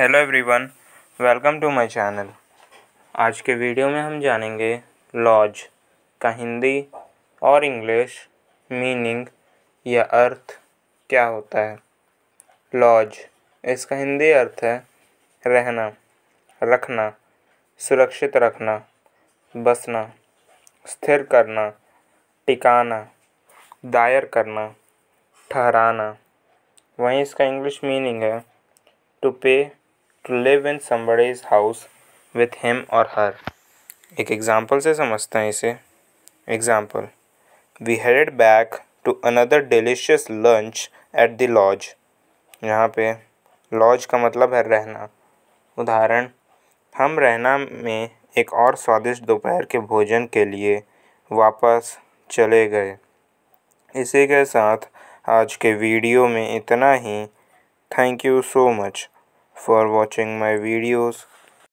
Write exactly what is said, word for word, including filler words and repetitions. Hello everyone, welcome to my channel. आज के video में हम जानेंगे लॉज का हिंदी और इंग्लिश मीनिंग या अर्थ क्या होता है। लॉज, इसका हिंदी अर्थ है रहना, रखना, सुरक्षित रखना, बसना, स्थिर करना, टिकाना, दायर करना, ठहराना। वहीं इसका इंग्लिश मीनिंग है to pay, to live in somebody's house with him or her। एक एग्ज़ाम्पल से समझते हैं इसे। Example, we headed back to another delicious lunch at the lodge। यहाँ पे lodge का मतलब है रहना। उदाहरण, हम रहना में एक और स्वादिष्ट दोपहर के भोजन के लिए वापस चले गए। इसी के साथ आज के वीडियो में इतना ही। Thank you so much for watching my videos.